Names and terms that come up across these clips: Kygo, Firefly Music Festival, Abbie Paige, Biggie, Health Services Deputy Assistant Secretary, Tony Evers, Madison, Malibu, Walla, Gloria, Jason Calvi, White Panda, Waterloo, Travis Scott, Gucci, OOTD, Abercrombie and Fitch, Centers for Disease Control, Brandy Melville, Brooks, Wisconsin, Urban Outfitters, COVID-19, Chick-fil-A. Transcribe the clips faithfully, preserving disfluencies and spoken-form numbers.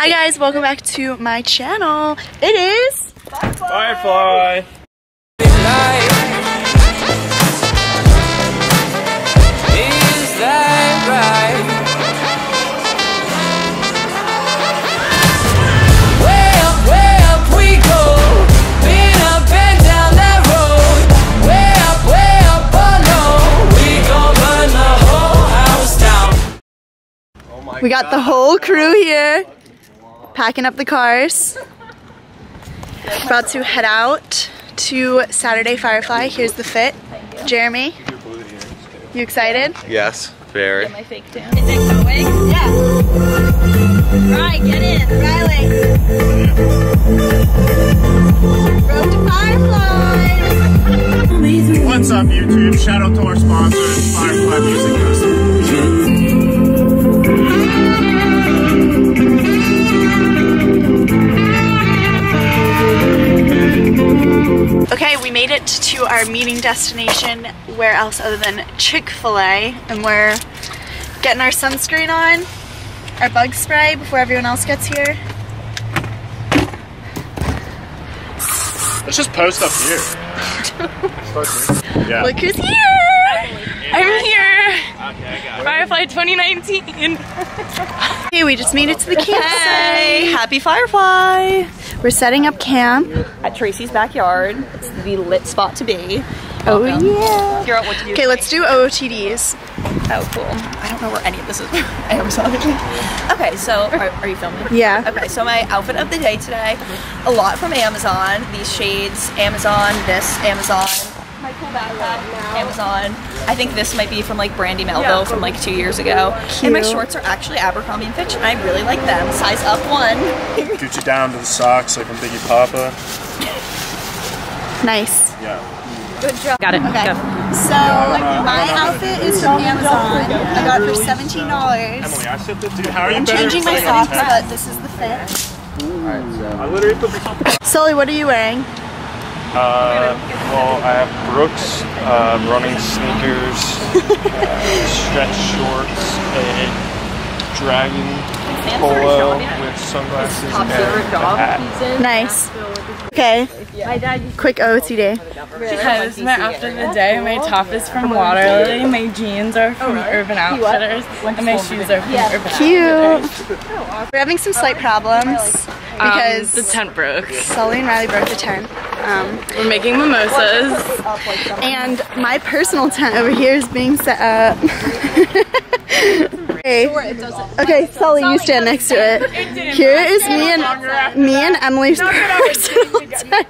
Hi guys, welcome back to my channel. It is Firefly. We got the whole crew here, packing up the cars. About to head out to Saturday Firefly. Here's the fit. Jeremy, you excited? Yes, very. Get my fake down. Is it going? Yeah. Right, get in, Riley. Road to Firefly. What's up, YouTube? Shout out to our sponsors, Firefly Music Festival. Okay, we made it to our meeting destination. Where else other than Chick-fil-A? And we're getting our sunscreen on, our bug spray before everyone else gets here. Let's just post up here. Yeah. Look who's here! I'm here! Okay, I got it. Firefly twenty nineteen! Hey, we just made it to the campsite! Hey. Happy Firefly! We're setting up camp at Tracy's backyard. It's the lit spot to be. Oh welcome. Yeah! Figure out what to do. Okay, let's do O O T Ds. Oh cool. I don't know where any of this is. I am sorry. Okay, so are, are you filming? Yeah. Okay, so my outfit of the day today, a lot from Amazon. These shades, Amazon, this, Amazon. My cool backpack, Amazon. I think this might be from like Brandy Melville from like two years ago. Cute. And my shorts are actually Abercrombie and Fitch. And I really like them. Size up one. Gucci down to the socks like I'm Biggie Papa. Nice. Yeah. Good job. Got it. Okay. Go. So my outfit is from Amazon. I got it for seventeen dollars. Emily, I said this. Dude, how are you? I'm changing my socks, but this is the fit. All right, so I literally put myself. Sully, what are you wearing? Uh, well, I have Brooks, uh, running sneakers, uh, stretch shorts, a dragon polo with sunglasses and a hat. Nice. Okay, quick O O T day. Because my outfit of the day, my top is from Waterloo, my jeans are from Urban Outfitters, and my shoes are from Urban Outfitters. Cute! We're having some slight problems. Because um, the tent broke. Sully and Riley broke the tent. Um, We're making mimosas. And my personal tent over here is being set up. Okay, Sully, you stand next to it. Here is me and me and Emily's personal tent.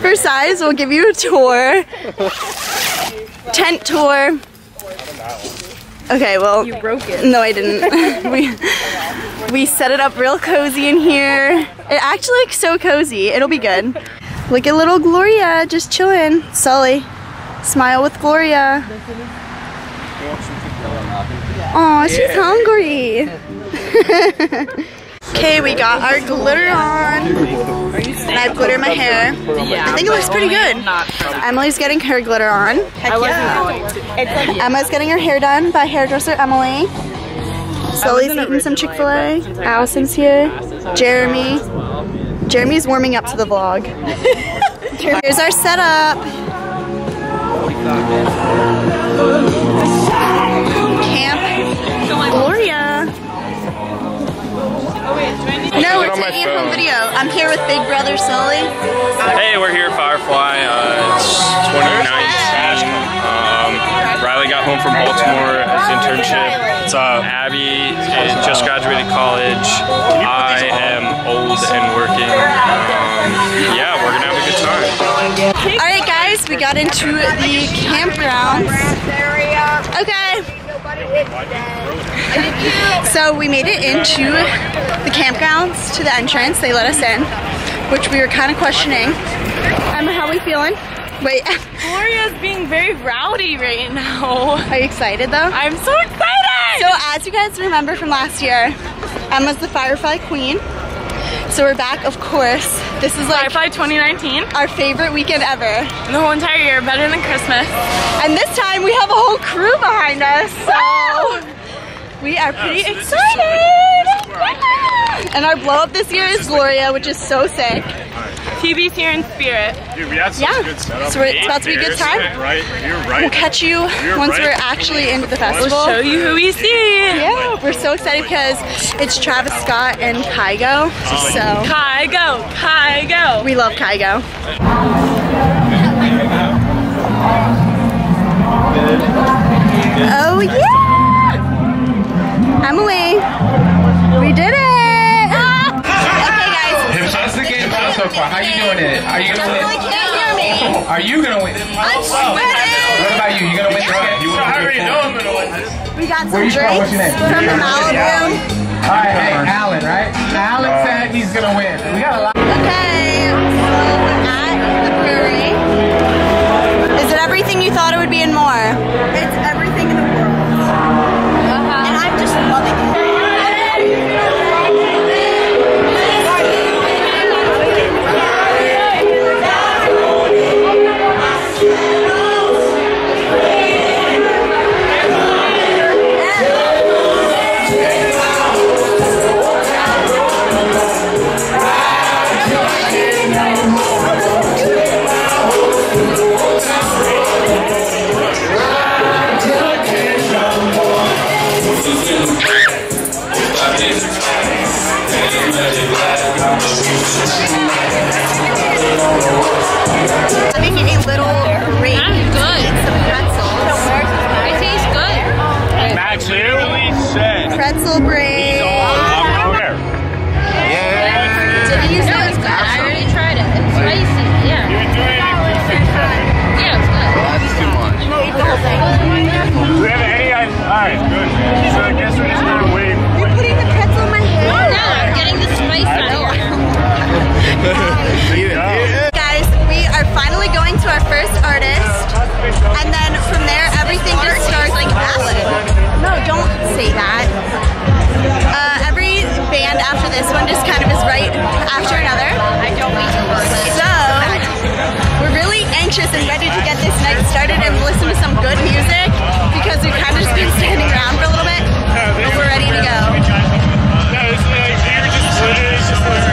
For size, we'll give you a tour. Tent tour. Okay, well, you broke it. No, I didn't. we we set it up real cozy in here. It actually looks so cozy. It'll be good. Look at little Gloria just chilling. Sully, smile with Gloria. Aw, she's hungry. Okay, we got our glitter on. And I glitter my hair. I think it looks pretty good. Emily's getting her glitter on. Heck yeah. Emma's getting her hair done by hairdresser Emily. Sully's eating some Chick-fil-A. Allison's here. Jeremy. Jeremy's warming up to the vlog. Here's our setup. Camp Gloria. No, we're taking it from video. I'm here with Big Brother Sully. Hey, we're here at Firefly. Uh, it's twenty nineteen. Um, Riley got home from Baltimore as an internship. What's up? Abby uh, just graduated college. I am old and working. Um, yeah, we're gonna have a good time. All right, guys, we got into the campgrounds. Okay. So we made it into the campgrounds, to the entrance. They let us in, which we were kind of questioning. Emma, how are we feeling? Wait. Gloria's being very rowdy right now. Are you excited though? I'm so excited! So as you guys remember from last year, Emma's the Firefly Queen. So we're back, of course. This is like Firefly twenty nineteen. Our favorite weekend ever. The whole entire year, better than Christmas. And this time we have a whole crew behind us. So we are pretty yeah, so excited! Yeah. And our blow up this year is Gloria, which is so sick. T B's here in spirit. Dude, we had such yeah. a good setup. So it's about to be a good time. You're right. You're right. We'll catch you You're once right. we're actually into the festival. We'll show you who we see. Yeah, we're so excited because it's Travis Scott and Kygo. So Kygo, Kygo. We love Kygo. Oh yeah, Emily, we did it. How you doing it? Are you gonna win? Really Are you gonna win? I'm sweating. What about you? You gonna win this game? You know I'm gonna win this. We got some drinks What's your name? from the Malibu. All right, hey, Alan, right? Alan said he's gonna win. We got a lot. Okay, so we're at the brewery. Is it everything you thought it would be and more? It's everything in the world. Uh-huh. And I'm just loving it. I'm making a little great. That's good. Some pretzel. It tastes good. Max literally said pretzel braid. Yeah. Did you say it's good? I already tried it. It's spicy. Yeah. You're doing it. Yeah, it's good. Well, that's too much. You ate the whole thing. Do we have any eyes? All right, good. So I guess we're just gonna wait. You're putting the pretzel in my head. No, no, I'm getting the spice out of it. Finally going to our first artist, and then from there everything just starts like ballad. No, don't say that. Uh, every band after this one just kind of is right after another. I don't mean to listen. So we're really anxious and ready to get this night started and listen to some good music because we've kind of just been standing around for a little bit, but we're ready to go. No, this is like they were just literally just like.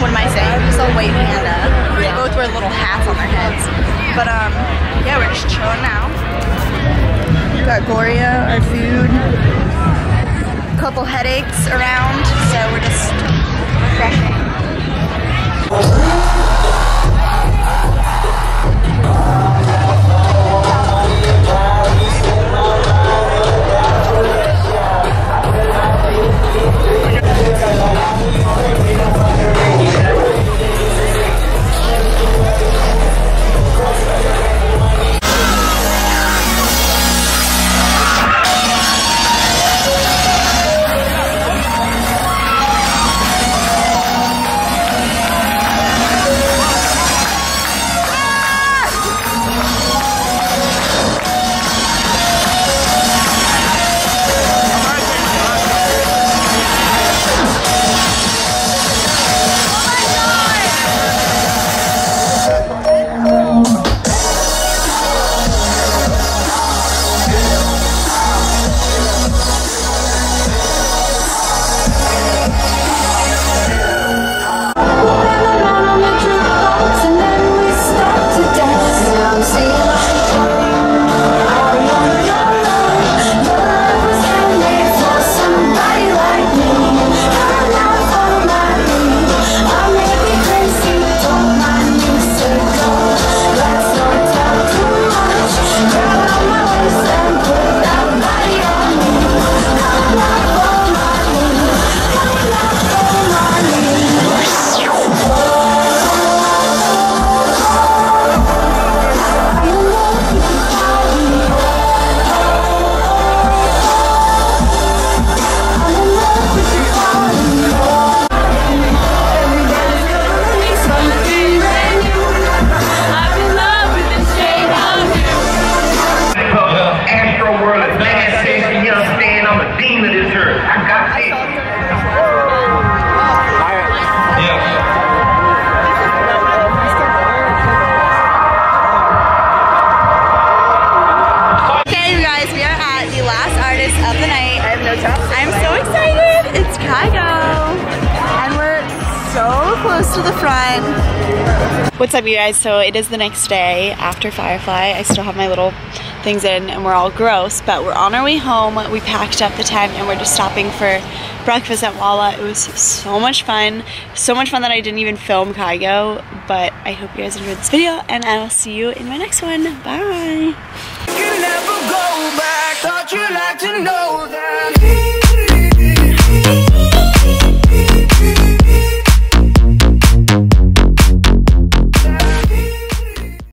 What am I saying? We saw White Panda. They both wear little hats on their heads. But um, yeah, we're just chilling now. We got Gloria, our food. A couple headaches around, so we're just refreshing. front. What's up, you guys? So it is the next day after Firefly. I still have my little things in and we're all gross, but we're on our way home. We packed up the tent and we're just stopping for breakfast at Walla. It was so much fun. So much fun that I didn't even film Kygo, but I hope you guys enjoyed this video and I will see you in my next one. Bye. You never go back. Thought you 'd like to know that.